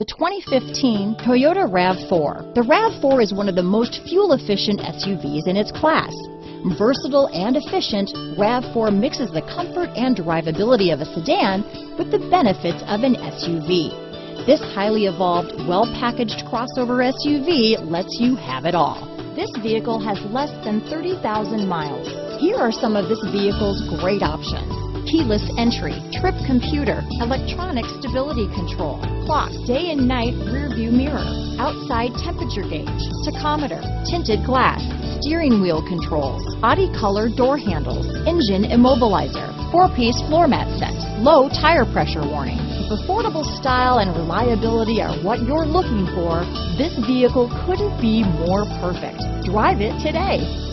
The 2015 Toyota RAV4. The RAV4 is one of the most fuel-efficient SUVs in its class. Versatile and efficient, RAV4 mixes the comfort and drivability of a sedan with the benefits of an SUV. This highly evolved, well-packaged crossover SUV lets you have it all. This vehicle has less than 30,000 miles. Here are some of this vehicle's great options: keyless entry, trip computer, electronic stability control, clock, day and night rear view mirror, outside temperature gauge, tachometer, tinted glass, steering wheel controls, body-color door handles, engine immobilizer, 4-piece floor mat set, low tire pressure warning. If affordable style and reliability are what you're looking for, this vehicle couldn't be more perfect. Drive it today.